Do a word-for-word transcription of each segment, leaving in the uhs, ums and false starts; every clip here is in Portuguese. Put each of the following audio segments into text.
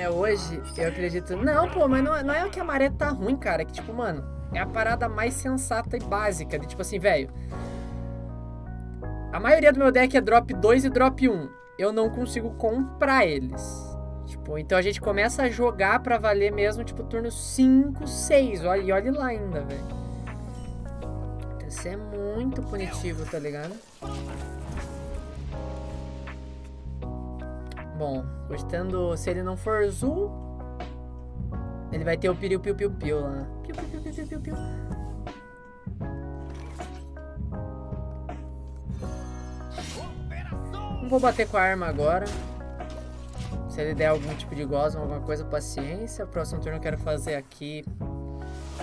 maré hoje, eu acredito... Não, pô, mas não, não é que a maré tá ruim, cara. Que, tipo, mano, é a parada mais sensata e básica. De, tipo assim, velho... A maioria do meu deck é drop dois e drop um. Eu não consigo comprar eles. Tipo, então a gente começa a jogar pra valer mesmo, tipo, turno cinco, seis. Olha, e olha lá ainda, velho. Isso é muito punitivo, tá ligado? Bom, gostando... Se ele não for azul... Ele vai ter o piu piu piu piu lá. Piu piu piu piu piu piu piu. Não vou bater com a arma agora. Se ele der algum tipo de gosma, alguma coisa, paciência. O próximo turno eu quero fazer aqui...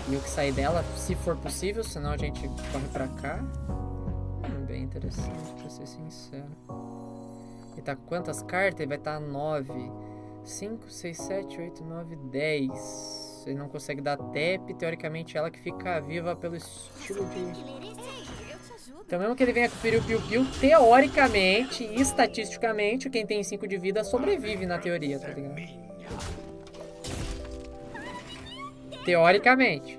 E o que sair dela, se for possível, senão a gente corre pra cá. Hum, bem interessante, pra ser sincero. Ele tá com quantas cartas? Ele vai estar tá nove, cinco, seis, sete, oito, nove, dez. Ele não consegue dar tap, teoricamente ela que fica viva pelo estilo de... Então mesmo que ele venha com o Piu Piu Piu, teoricamente e estatisticamente, quem tem cinco de vida sobrevive na teoria, tá ligado? Teoricamente.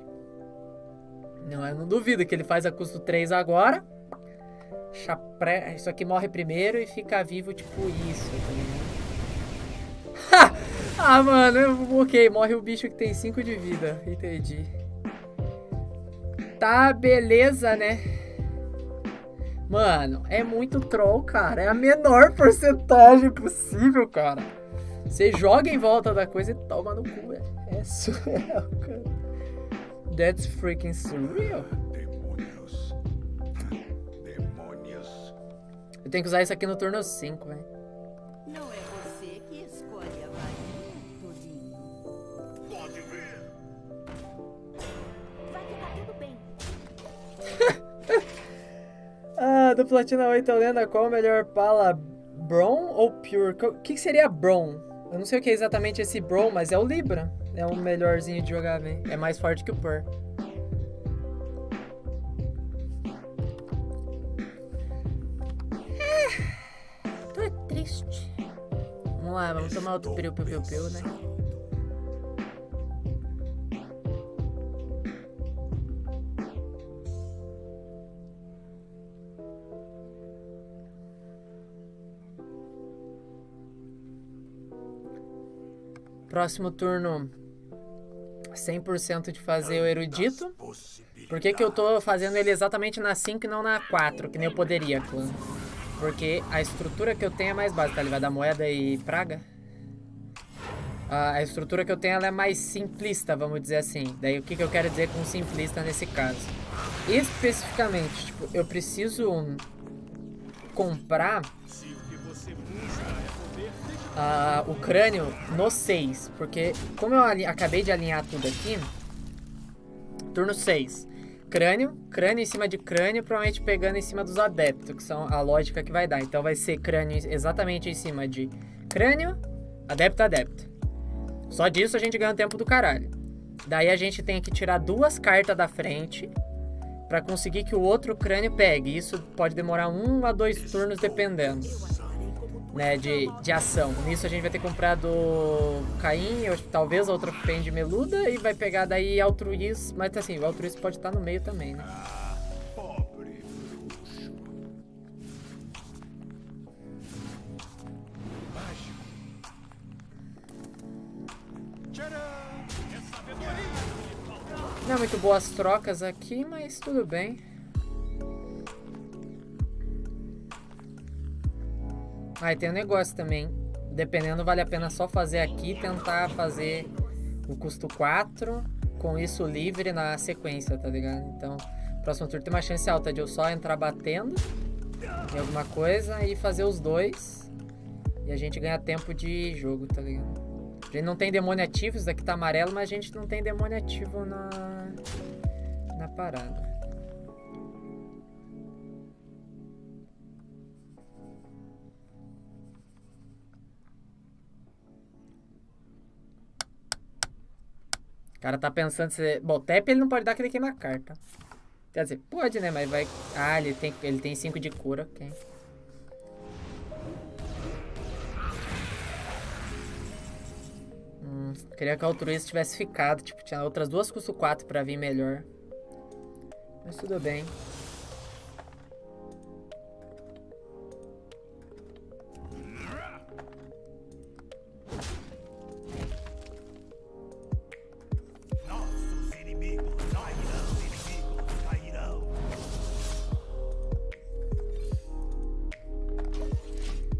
Não, eu não duvido que ele faz a custo três agora. Chapre... Isso aqui morre primeiro e fica vivo tipo isso. Tá ligado? Ah, mano. Eu... Ok, morre o bicho que tem cinco de vida. Entendi. Tá, beleza, né? Mano, é muito troll, cara. É a menor porcentagem possível, cara. Você joga em volta da coisa e toma no cu, velho. É surreal, cara. That's freaking surreal. Demônios. Demônios. Eu tenho que usar isso aqui no turno cinco, velho. Não é você que escolhe a varinha, Todinho. Pode ver. Vai ficar tudo bem. Ah, do Platina oito, lenda, qual o melhor pala? Bron ou Pure? O que, que seria Bron? Eu não sei o que é exatamente esse Bro, mas é o Libra. É o melhorzinho de jogar, velho. É mais forte que o Pur. Ah, tô triste. Vamos lá, vamos tomar outro piu piu piu piu, né? Próximo turno, cem por cento de fazer o erudito. Por que que eu tô fazendo ele exatamente na cinco e não na quatro, que nem eu poderia, clã? Porque a estrutura que eu tenho é mais básica, ele vai dar moeda e praga. A estrutura que eu tenho ela é mais simplista, vamos dizer assim. Daí o que que eu quero dizer com simplista nesse caso? Especificamente, tipo, eu preciso comprar... Uh, o crânio no seis, porque como eu acabei de alinhar tudo aqui, turno seis, crânio, crânio em cima de crânio, provavelmente pegando em cima dos adeptos, que são a lógica que vai dar. Então vai ser crânio exatamente em cima de crânio, adepto, adepto. Só disso a gente ganha um tempo do caralho. Daí a gente tem que tirar duas cartas da frente pra conseguir que o outro crânio pegue. Isso pode demorar um a dois turnos dependendo. Né, de, de ação. Nisso a gente vai ter comprado Caim, ou talvez outra Fend de Meluda, e vai pegar daí Altruís, mas assim, o Altruís pode estar no meio também, né? Ah, pobre bruxo. Não é muito boas trocas aqui, mas tudo bem. Ah, e tem um negócio também. Dependendo, vale a pena só fazer aqui e tentar fazer o custo quatro com isso livre na sequência, tá ligado? Então, próximo turno tem uma chance alta de eu só entrar batendo em alguma coisa e fazer os dois. E a gente ganha tempo de jogo, tá ligado? A gente não tem demônio ativo, isso daqui tá amarelo, mas a gente não tem demônio ativo na, na parada. O cara tá pensando se... Bom, tap ele não pode dar que ele queima a carta. Quer dizer, pode, né? Mas vai... Ah, ele tem ele tem cinco de cura, ok. Não, queria que a altruísta tivesse ficado. Tipo, tinha outras duas custo quatro pra vir melhor. Mas tudo bem.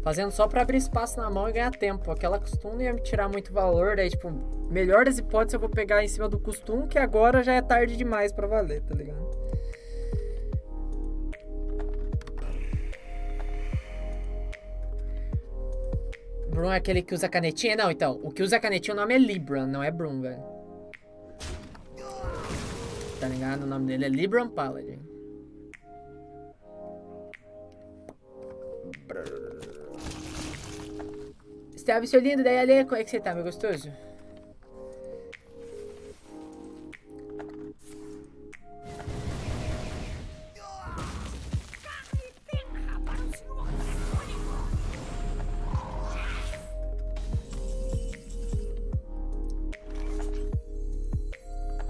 Fazendo só pra abrir espaço na mão e ganhar tempo. Aquela custo um não ia me tirar muito valor. Daí, tipo, melhor das hipóteses eu vou pegar em cima do custo um, que agora já é tarde demais pra valer, tá ligado? Brum é aquele que usa canetinha? Não, então. O que usa canetinha, o nome é Libran, não é Brum, velho. Tá ligado? O nome dele é Libran Paladin. Estava seu lindo, daí Ale, como é que você tá, meu gostoso?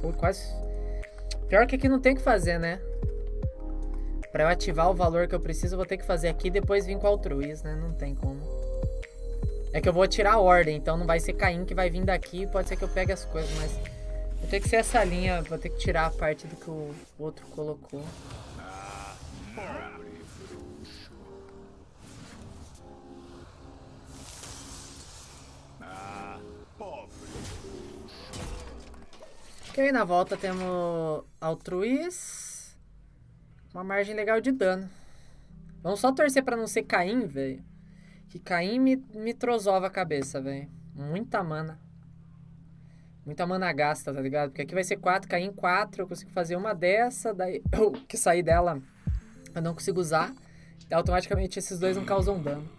Oh, quase. Pior que aqui não tem o que fazer, né? Pra eu ativar o valor que eu preciso, eu vou ter que fazer aqui e depois vir com o altruísta, né? Não tem como. É que eu vou tirar a ordem, então não vai ser Caim que vai vir daqui. Pode ser que eu pegue as coisas, mas... vou ter que ser essa linha, vou ter que tirar a parte do que o outro colocou. Ok, na volta temos altruís. Uma margem legal de dano. Vamos só torcer pra não ser Caim, velho. Que Caim me, me trozova a cabeça, velho. Muita mana. Muita mana gasta, tá ligado? Porque aqui vai ser quatro, Caim quatro. Eu consigo fazer uma dessa, daí eu que sair dela, eu não consigo usar. E automaticamente esses dois não causam dano.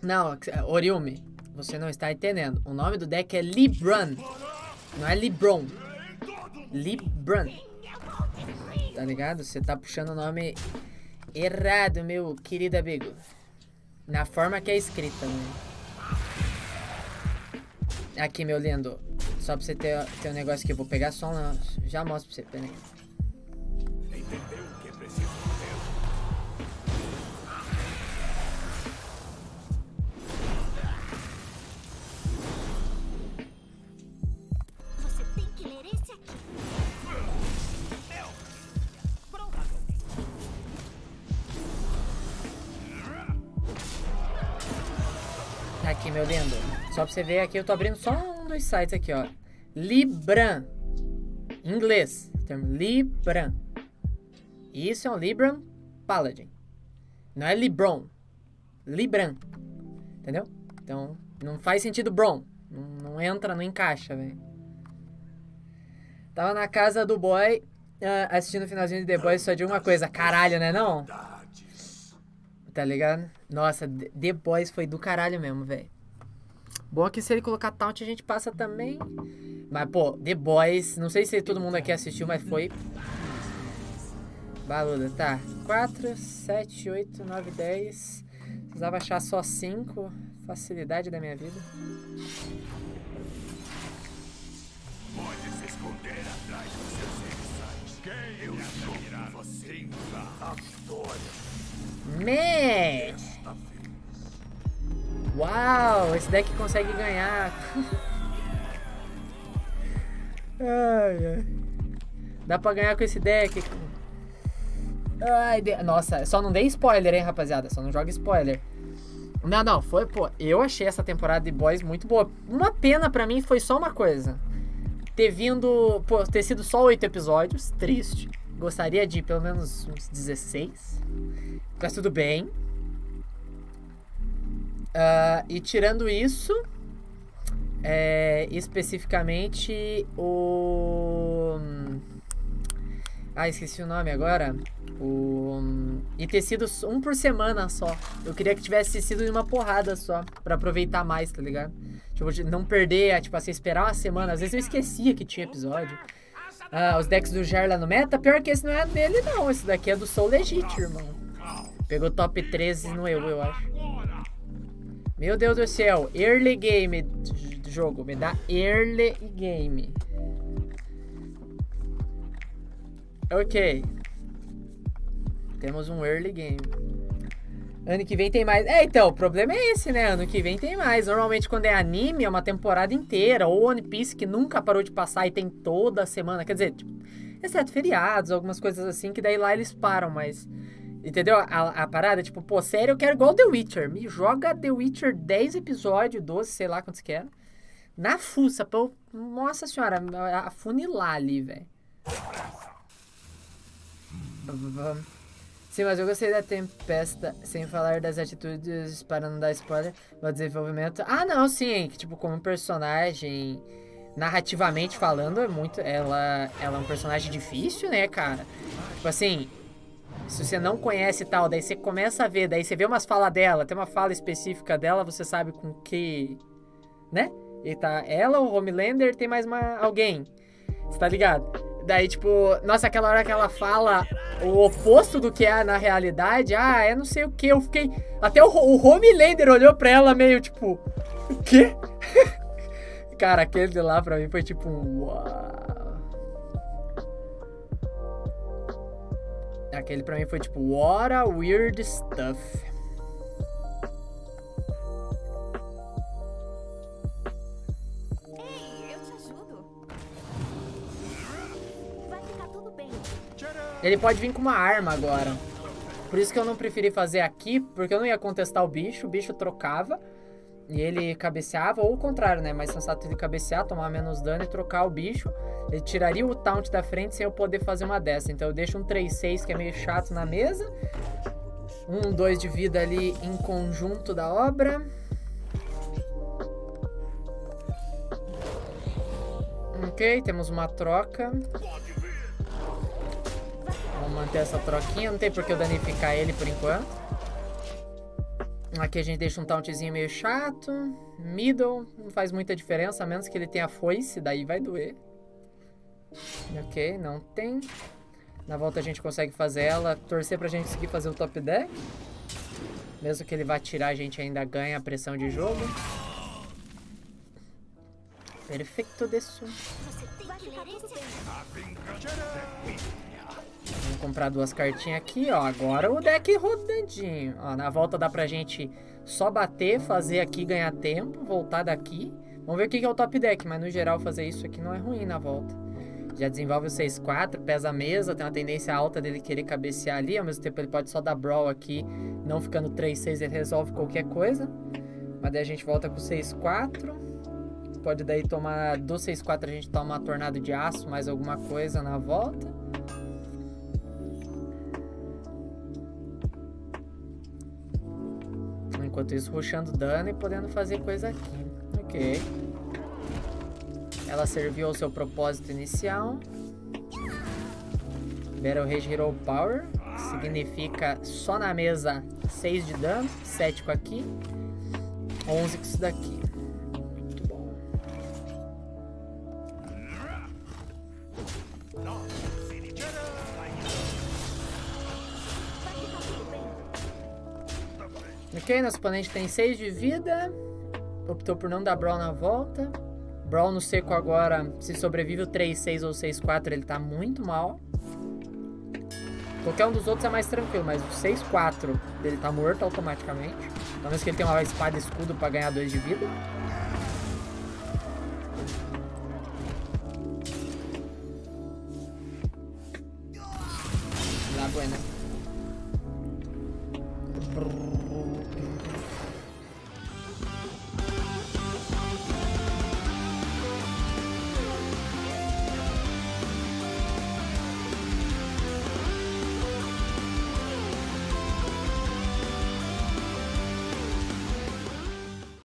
Não, Oriume. Você não está entendendo. O nome do deck é Libran. Não é Libron. Libran. Tá ligado? Você tá puxando o nome errado, meu querido amigo. Na forma que é escrita, né? Aqui, meu lindo. Só pra você ter, ter um negócio aqui. Eu vou pegar só um... já mostro pra você. Pera aí. Aqui, meu lindo. Só pra você ver aqui, eu tô abrindo só um dos sites aqui, ó. Libran. Em inglês. Termo Libran. Isso é um Libran Paladin. Não é Libron. Libran. Entendeu? Então, não faz sentido Bron. Não, não entra, não encaixa, velho. Tava na casa do boy, uh, assistindo o finalzinho de The Boys, só de uma coisa. Caralho, né não? Tá ligado? Nossa, The Boys foi do caralho mesmo, velho. Bom que se ele colocar Taunt a gente passa também. Mas, pô, The Boys... não sei se todo mundo aqui assistiu, mas foi... baluda, tá. quatro, sete, oito, nove, dez... precisava achar só cinco. Facilidade da minha vida. Pode se esconder atrás dos seus inimigos. Quem eu sou? Você a vitória. Man! Uau! Esse deck consegue ganhar. Ai, ai. Dá pra ganhar com esse deck. Ai, de... nossa, só não dei spoiler, hein, rapaziada. Só não joga spoiler. Não, não, foi, pô. Eu achei essa temporada de Boys muito boa. Uma pena pra mim foi só uma coisa. Ter vindo... pô, ter sido só oito episódios. Triste. Gostaria de pelo menos uns dezesseis. Mas tudo bem. Uh, e tirando isso, é, especificamente o... ah, esqueci o nome agora. O... E ter sido um por semana só. Eu queria que tivesse sido em uma porrada só, pra aproveitar mais, tá ligado? Tipo, não perder, tipo assim, esperar uma semana. Às vezes eu esquecia que tinha episódio. Ah, os decks do Jar lá no meta. Pior que esse não é dele, não. Esse daqui é do Soul Legit, irmão. Pegou top treze no eu, eu acho. Meu Deus do céu. Early game do jogo. Me dá early game. Ok. Temos um early game. Ano que vem tem mais. É, então, o problema é esse, né? Ano que vem tem mais. Normalmente quando é anime, é uma temporada inteira. Ou One Piece, que nunca parou de passar e tem toda semana. Quer dizer, tipo, exceto feriados, algumas coisas assim, que daí lá eles param, mas... Entendeu? A, a parada, tipo, pô, sério, eu quero igual The Witcher. Me joga The Witcher dez episódios, doze, sei lá quantos que era. Na fuça, pô. Nossa senhora, afunilar ali, velho. Vamos. Sim, mas eu gostei da Tempesta, sem falar das atitudes, para não dar spoiler, do desenvolvimento. Ah, não, sim, que tipo, como personagem, narrativamente falando, é muito, ela, ela é um personagem difícil, né, cara? Tipo assim, se você não conhece e tal, daí você começa a ver, daí você vê umas falas dela, tem uma fala específica dela, você sabe com que, né? E tá ela, o Homelander, tem mais uma, alguém, você tá ligado? Daí, tipo, nossa, aquela hora que ela fala o oposto do que é na realidade, ah, é não sei o que, eu fiquei... Até o, o Homelander olhou pra ela meio, tipo, o quê? Cara, aquele lá pra mim foi tipo, uau. Aquele pra mim foi tipo, what a weird stuff. Ele pode vir com uma arma agora. Por isso que eu não preferi fazer aqui, porque eu não ia contestar o bicho. O bicho trocava e ele cabeceava, ou o contrário, né? Mais sensato ele cabecear, tomar menos dano e trocar o bicho. Ele tiraria o taunt da frente sem eu poder fazer uma dessa. Então eu deixo um três seis, que é meio chato, na mesa. Um dois de vida ali em conjunto da obra. Ok, temos uma troca. Vamos manter essa troquinha, não tem por que eu danificar ele por enquanto. Aqui a gente deixa um tauntzinho meio chato. Middle, não faz muita diferença, a menos que ele tenha foice, daí vai doer. Ok, não tem. Na volta a gente consegue fazer ela, torcer pra gente conseguir fazer o top deck. Mesmo que ele vá tirar, a gente ainda ganha a pressão de jogo. Perfeito disso. Vamos comprar duas cartinhas aqui, ó. Agora o deck rodadinho. Ó, na volta dá pra gente só bater, fazer aqui, ganhar tempo, voltar daqui. Vamos ver o que é o top deck, mas no geral fazer isso aqui não é ruim na volta. Já desenvolve o seis quatro, pesa a mesa, tem uma tendência alta dele querer cabecear ali. Ao mesmo tempo ele pode só dar brawl aqui, não ficando três seis, ele resolve qualquer coisa. Mas daí a gente volta com o seis quatro. Pode daí tomar, do seis quatro a gente toma uma tornado de aço, mais alguma coisa na volta. Enquanto isso, rushando dano e podendo fazer coisa aqui. Ok. Ela serviu ao seu propósito inicial. Battle Rage Hero Power. Que significa só na mesa seis de dano. sete com aqui. onze com isso daqui. Muito bom. Ok, nosso oponente tem seis de vida. Optou por não dar brawl na volta. Brawl no seco agora. Se sobrevive o três seis ou seis quatro, ele tá muito mal. Qualquer um dos outros é mais tranquilo, mas o seis quatro dele tá morto automaticamente. A menos que ele tenha uma espada e escudo pra ganhar dois de vida. Lá, bueno.